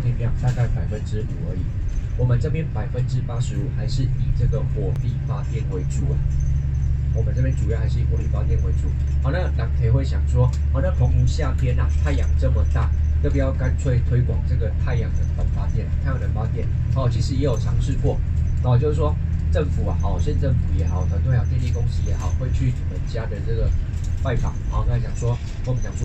电量大概5%而已。我们这边85%还是以这个火力发电为主啊。我们这边主要还是以火力发电为主。好，那党铁会想说，好，那澎湖夏天啊，太阳这么大，要不要干脆推广这个太阳能发电？哦，其实也有尝试过，哦，就是说。 政府啊，好，县政府也好，团队啊，电力公司也好，会去你们家的这个拜访，然后跟他讲说，跟我们讲说。